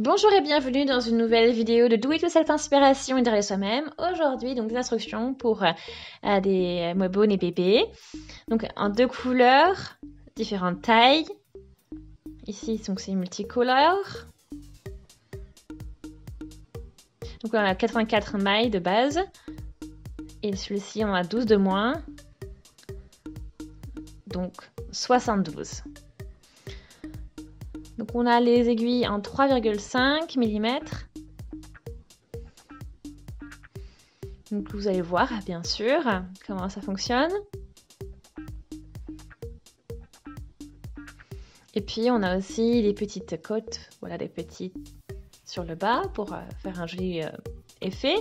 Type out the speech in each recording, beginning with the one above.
Bonjour et bienvenue dans une nouvelle vidéo de Do It Yourself Inspiration et derrière soi-même. Aujourd'hui, donc des instructions pour des moebone et bébés. Donc en deux couleurs, différentes tailles. Ici, donc c'est multicolore. Donc on a 84 mailles de base. Et celui-ci, on a 12 de moins. Donc 72. Donc on a les aiguilles en 3,5 mm. Donc vous allez voir bien sûr comment ça fonctionne. Et puis on a aussi des petites côtes, voilà des petites sur le bas pour faire un joli effet.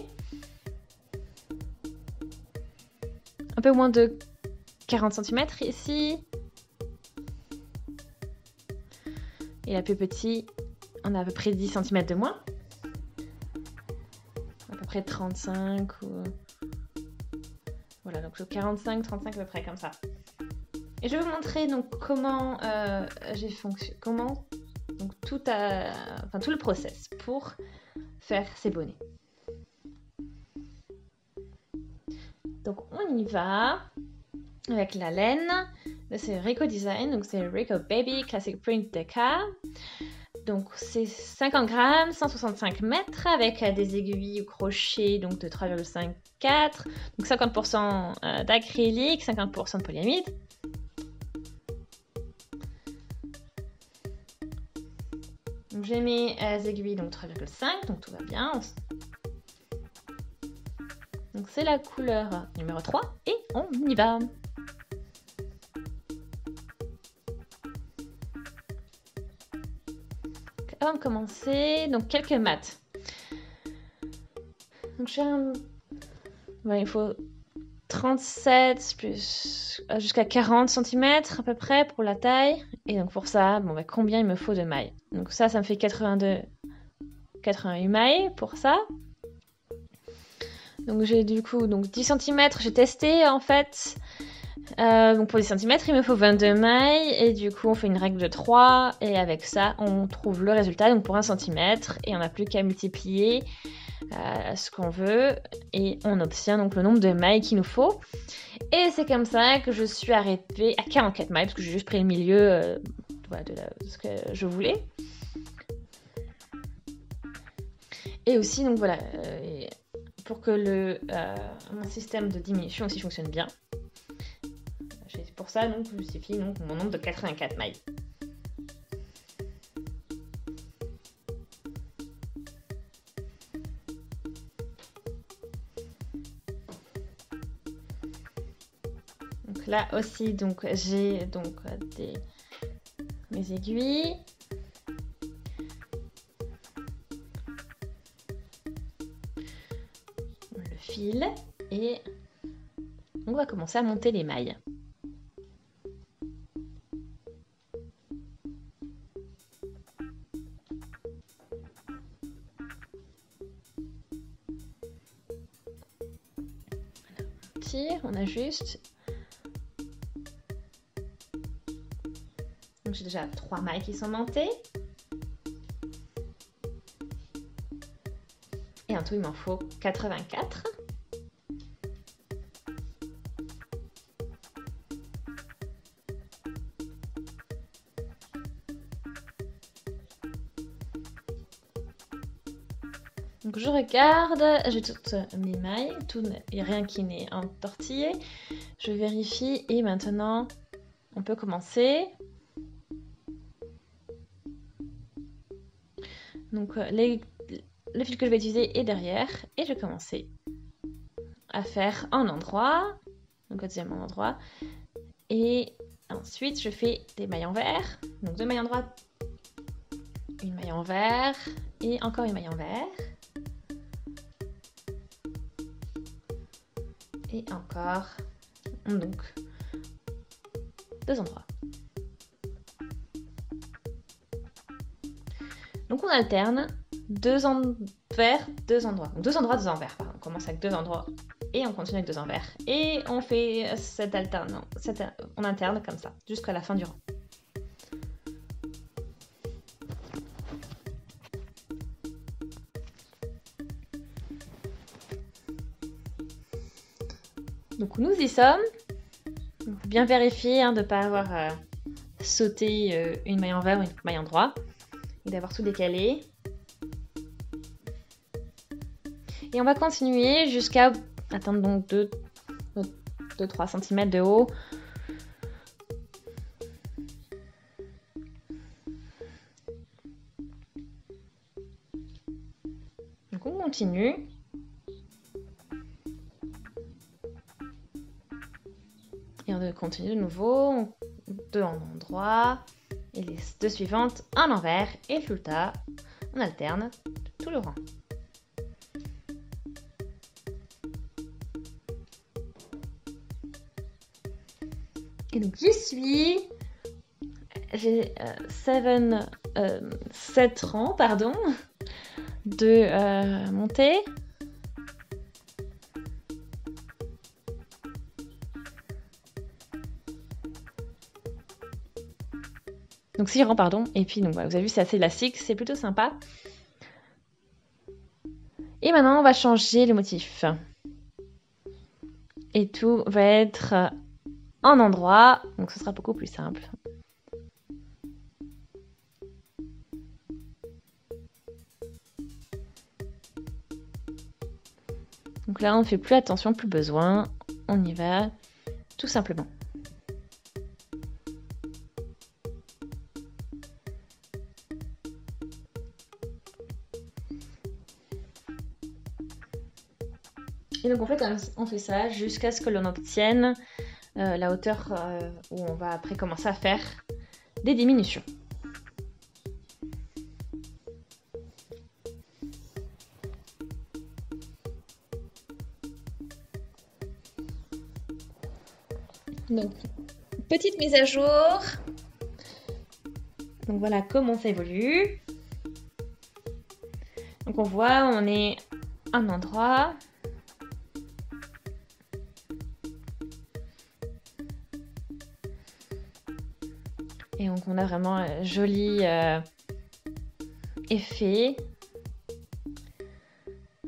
Un peu moins de 40 cm ici. Et la plus petite, on a à peu près 10 cm de moins. À peu près 35 ou... Voilà, donc 45, 35 à peu près, comme ça. Et je vais vous montrer donc comment j'ai fonctionné, comment donc, tout le process pour faire ces bonnets. Donc on y va avec la laine. C'est Rico Design, donc c'est Rico Baby Classic Print Deka. Donc c'est 50 grammes, 165 mètres avec des aiguilles ou crochets donc de 3,54, donc 50% d'acrylique, 50% de polyamide. Donc j'ai mes aiguilles donc 3,5, donc tout va bien. Donc c'est la couleur numéro 3 et on y va. Avant de commencer, donc quelques maths. Donc j'ai un... Ouais, il faut 37 plus jusqu'à 40 cm à peu près pour la taille. Et donc pour ça, bon, bah, combien il me faut de mailles? Donc ça me fait 88 mailles pour ça. Donc j'ai du coup donc 10 cm, j'ai testé en fait. Donc pour les centimètres, il me faut 22 mailles et du coup on fait une règle de 3 et avec ça on trouve le résultat donc pour 1 centimètre et on n'a plus qu'à multiplier ce qu'on veut et on obtient donc le nombre de mailles qu'il nous faut. Et c'est comme ça que je suis arrêtée à 44 mailles parce que j'ai juste pris le milieu de ce que je voulais. Et aussi donc voilà, pour que mon système de diminution aussi fonctionne bien. Pour ça, donc, je justifie donc, mon nombre de 84 mailles. Donc là aussi, donc j'ai donc mes aiguilles. Le fil et on va commencer à monter les mailles. On ajuste. Donc j'ai déjà 3 mailles qui sont montées. Et en tout, il m'en faut 84. Donc je regarde, j'ai toutes mes mailles, il n'y a rien qui n'est entortillé. Je vérifie et maintenant on peut commencer. Donc le fil que je vais utiliser est derrière et je vais commencer à faire un endroit, donc le deuxième endroit. Et ensuite je fais des mailles envers, donc 2 mailles en droite, une maille envers et encore une maille envers. Et encore, donc, 2 endroits. Donc on alterne 2 envers, 2 endroits. Donc 2 endroits, 2 envers, pardon. On commence avec 2 endroits et on continue avec 2 envers. Et on fait cette alternance, on alterne comme ça, jusqu'à la fin du rang. Donc nous y sommes. Il faut bien vérifier hein, de ne pas avoir sauté une maille en va ou une maille en droit et d'avoir tout décalé. Et on va continuer jusqu'à atteindre donc 2-3 cm de haut. Donc on continue. Et on continue de nouveau, 2 en endroit, et les 2 suivantes en envers, et le résultat, on alterne tout le rang. Et donc j'y suis, j'ai 7 rangs pardon, de montée. Donc 6 rangs pardon, et puis donc, voilà, vous avez vu c'est assez élastique, c'est plutôt sympa. Et maintenant on va changer le motif. Et tout va être... en endroit, donc ce sera beaucoup plus simple. Donc là on ne fait plus attention, plus besoin, on y va tout simplement. Et donc en fait on fait ça jusqu'à ce que l'on obtienne la hauteur où on va après commencer à faire des diminutions. Donc, petite mise à jour. Donc voilà comment ça évolue. Donc on voit, on est à un endroit. Et donc on a vraiment un joli effet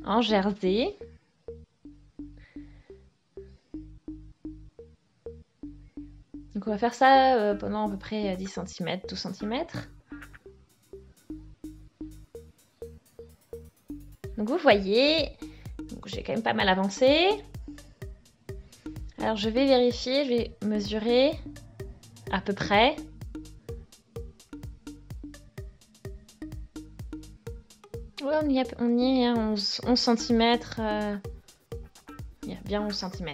en jersey. Donc on va faire ça pendant à peu près 10 cm, 12 cm. Donc vous voyez, j'ai quand même pas mal avancé. Alors je vais vérifier, je vais mesurer à peu près. Ouais, on y est à 11 cm, il y a bien 11 cm.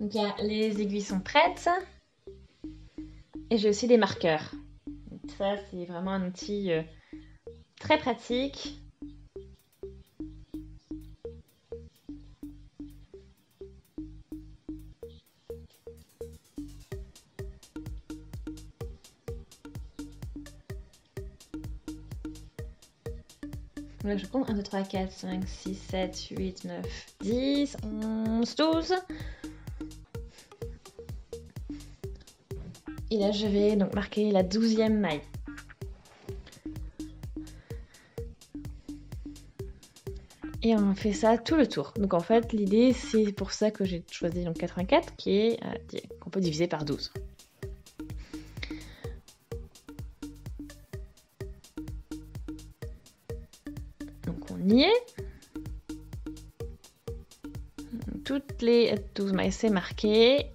Donc les aiguilles sont prêtes et j'ai aussi des marqueurs. Donc, ça c'est vraiment un outil très pratique. Là, je compte 1, 2, 3, 4, 5, 6, 7, 8, 9, 10, 11, 12. Et là, je vais donc marquer la 12e maille. Et on fait ça tout le tour. Donc en fait, l'idée, c'est pour ça que j'ai choisi donc 84, qui est qu'on peut diviser par 12. Toutes les 12 mailles c'est marqué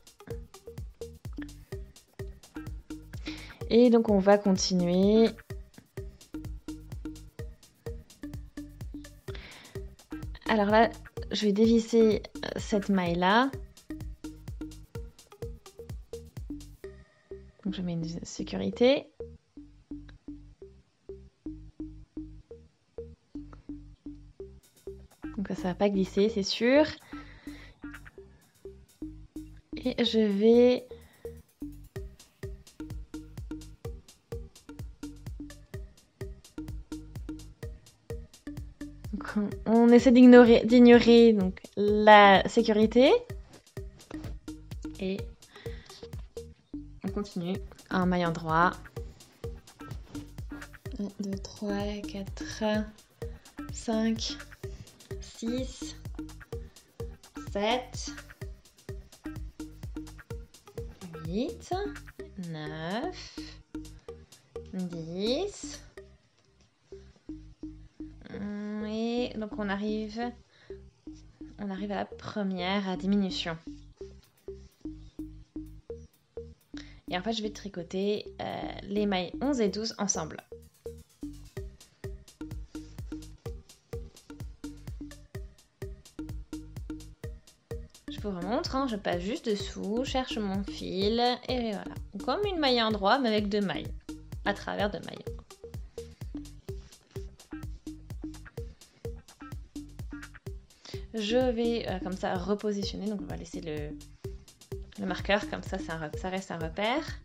et donc on va continuer alors là je vais dévisser cette maille là donc je mets une sécurité. Ça va pas glisser, c'est sûr. Et je vais donc on essaie d'ignorer donc la sécurité et On continue. Un maille endroit. 1, 2, 3, 4, 5, 6, 7, 8, 9, 10. Et donc on arrive à la première diminution. Et en fait, je vais tricoter les mailles 11 et 12 ensemble. Je vous remontre, hein, je passe juste dessous, cherche mon fil et voilà. Comme une maille endroit, mais avec deux mailles, à travers deux mailles. Je vais comme ça repositionner, donc on va laisser le marqueur, comme ça, ça reste un repère.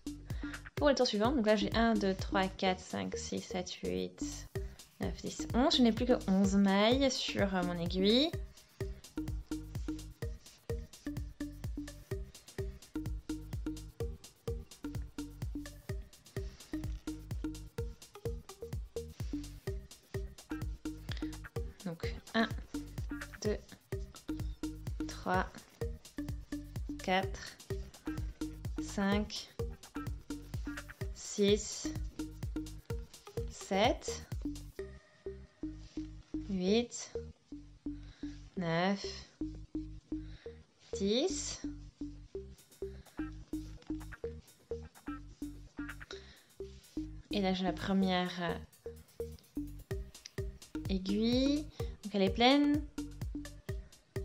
Pour le tour suivant, donc là j'ai 1, 2, 3, 4, 5, 6, 7, 8, 9, 10, 11. Je n'ai plus que 11 mailles sur mon aiguille. Donc 1, 2, 3, 4, 5, 6, 7, 8, 9, 10. Et là j'ai la première aiguille, donc elle est pleine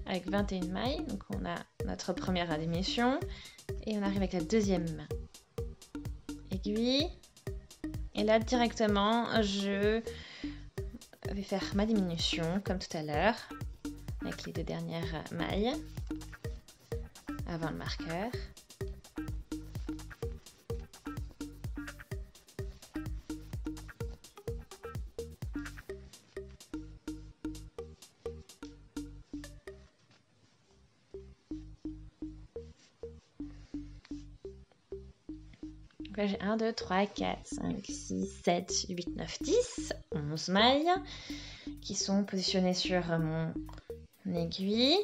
avec 21 mailles, donc on a notre première diminution et on arrive avec la deuxième aiguille et là directement je vais faire ma diminution comme tout à l'heure avec les deux dernières mailles avant le marqueur. J'ai 1, 2, 3, 4, 5, 6, 7, 8, 9, 10, 11 mailles qui sont positionnées sur mon aiguille.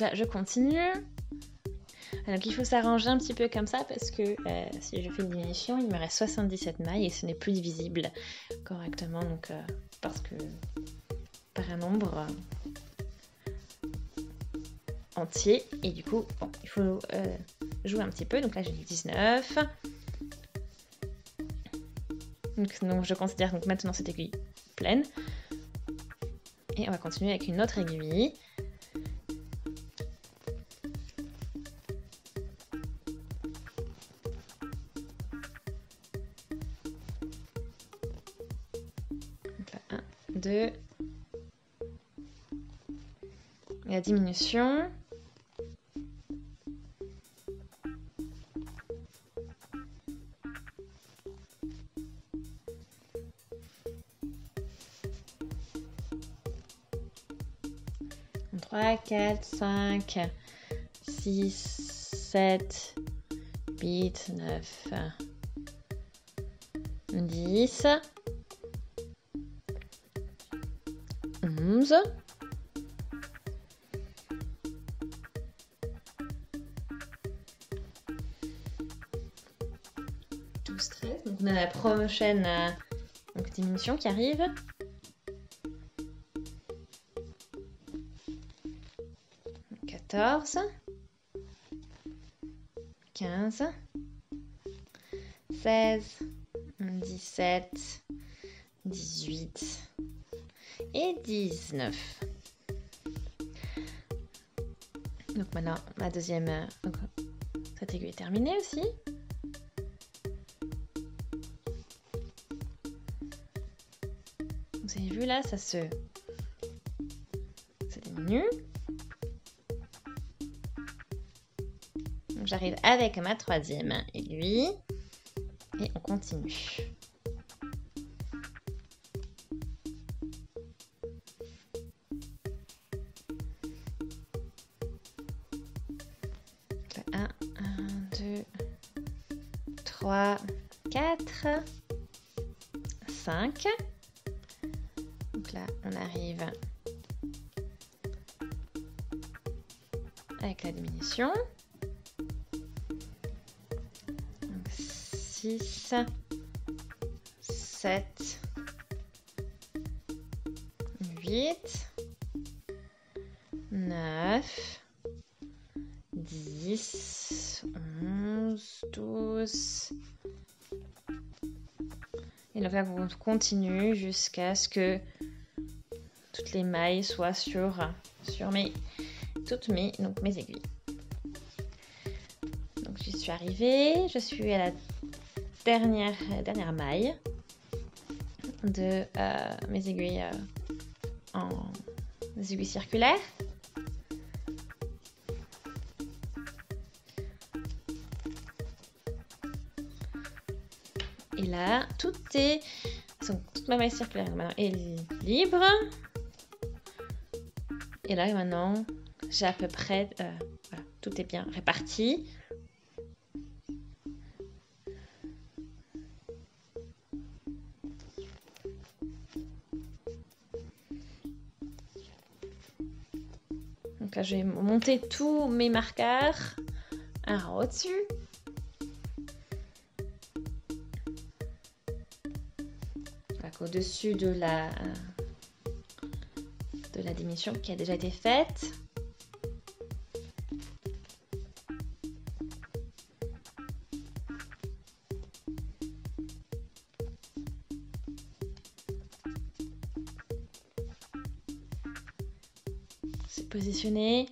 Donc là, je continue. Donc il faut s'arranger un petit peu comme ça parce que si je fais une diminution, il me reste 77 mailles et ce n'est plus divisible correctement. Donc parce que par un nombre entier et du coup, bon, il faut jouer un petit peu. Donc là, j'ai 19. Donc je considère donc maintenant cette aiguille pleine et on va continuer avec une autre aiguille. De la diminution. Donc, 3, 4, 5, 6, 7, 8, 9, 10. 11. Donc on a la prochaine donc diminution qui arrive. Donc 14. 15. 16. 17. 18. Et 19. Donc maintenant ma deuxième, cette aiguille est terminée aussi. Vous avez vu là, ça se continue. J'arrive avec ma troisième aiguille et on continue. Un, 2, 3, 4, 5. Donc là, on arrive avec la diminution. 6, 7, 8, 9, 10, 11, 12. Et donc là, on continue jusqu'à ce que toutes les mailles soient sur mes aiguilles. Donc j'y suis arrivée, je suis à la dernière maille de mes aiguilles circulaires. Et là, toute ma maille circulaire est libre. Et là, maintenant, j'ai à peu près voilà, tout est bien réparti. Donc là, je vais monter tous mes marqueurs un rang au-dessus. Au-dessus de la diminution qui a déjà été faite. C'est positionné.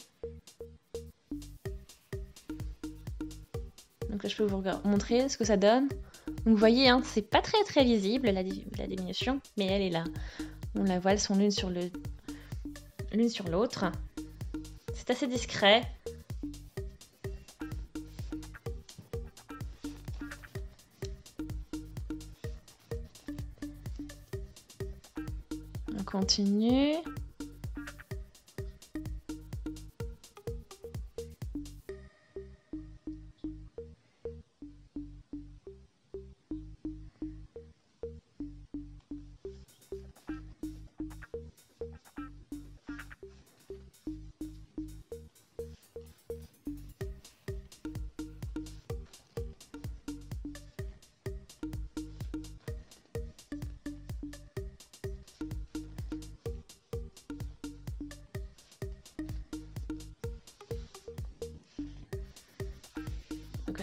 Donc là, je peux vous montrer ce que ça donne. Donc vous voyez, hein, c'est pas très visible la diminution, mais elle est là. On la voit, elles sont l'une sur l'autre. C'est assez discret. On continue.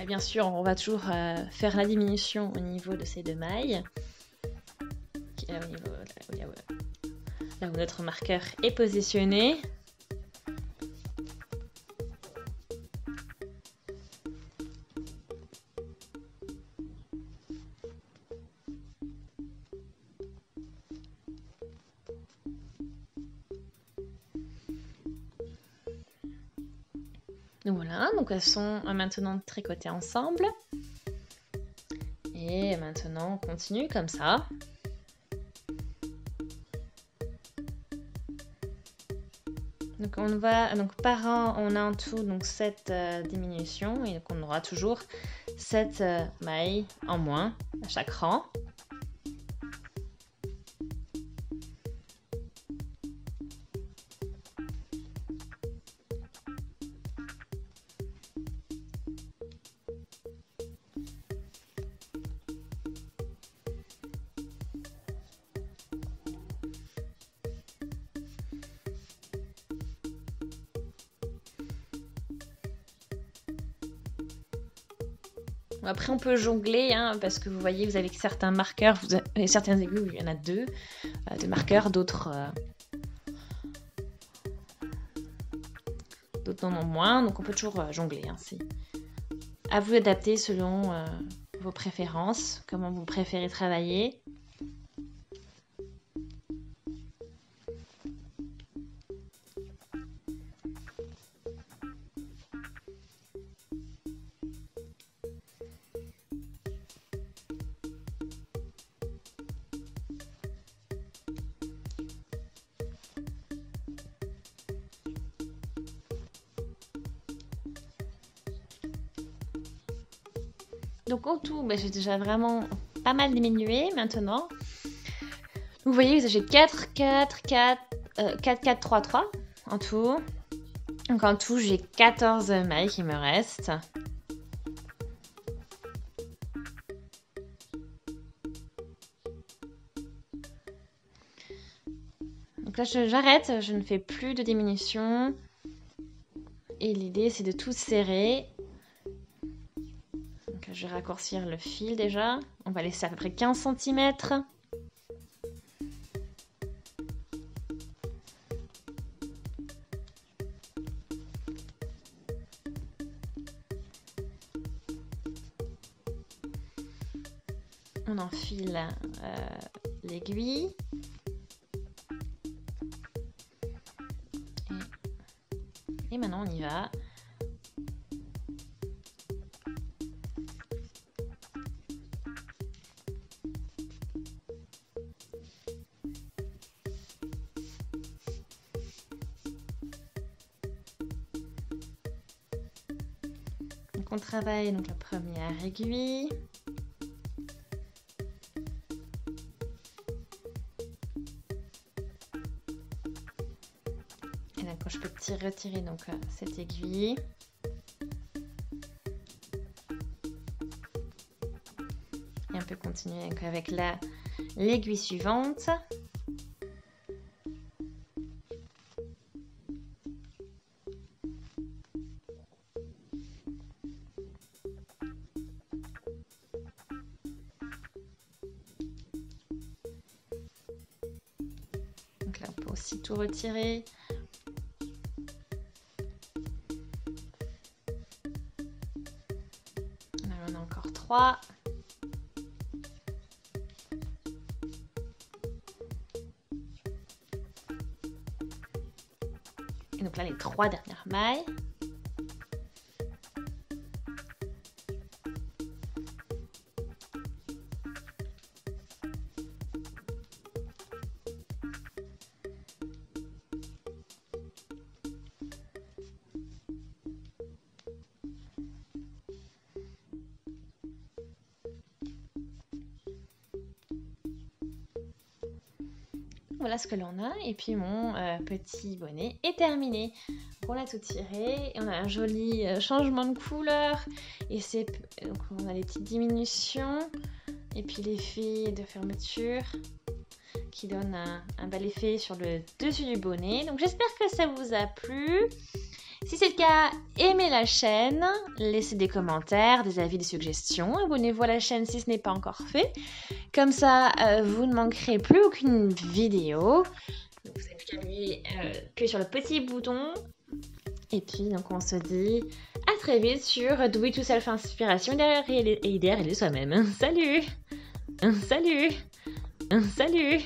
Bien sûr, on va toujours faire la diminution au niveau de ces deux mailles, là où notre marqueur est positionné. Donc voilà, donc elles sont maintenant tricotées ensemble. Et maintenant, on continue comme ça. Donc on va, donc par an, on a en tout donc 7 diminutions et donc on aura toujours 7 mailles en moins à chaque rang. Après, on peut jongler, hein, parce que vous voyez, vous avez certains marqueurs, vous avez certains aiguilles où il y en a deux marqueurs, d'autres en ont moins. Donc, on peut toujours jongler. Hein, c'est à vous adapter selon vos préférences, comment vous préférez travailler. Donc en tout, j'ai déjà vraiment pas mal diminué maintenant. Donc vous voyez, j'ai 4, 4, 3 en tout. Donc en tout, j'ai 14 mailles qui me restent. Donc là, j'arrête, je ne fais plus de diminution. Et l'idée, c'est de tout serrer. Donc là, je vais raccourcir le fil déjà. On va laisser à peu près 15 cm. On enfile l'aiguille. Et maintenant on y va. Donc on travaille donc la première aiguille. Je peux retirer donc cette aiguille. Et on peut continuer donc, avec l'aiguille suivante. Donc là, on peut aussi tout retirer. Et donc là, les 3 dernières mailles. Voilà ce que l'on a, et puis mon petit bonnet est terminé. On a tout tiré, et on a un joli changement de couleur, et c'est donc on a les petites diminutions, et puis l'effet de fermeture qui donne un bel effet sur le dessus du bonnet. Donc j'espère que ça vous a plu. Si c'est le cas, aimez la chaîne, laissez des commentaires, des avis, des suggestions, abonnez-vous à la chaîne si ce n'est pas encore fait. Comme ça, vous ne manquerez plus aucune vidéo. Donc, vous n'avez plus qu'à appuyer sur le petit bouton. Et puis, donc, on se dit à très vite sur Do It Yourself Inspiration et derrière, il est soi-même. Salut! Salut! Salut!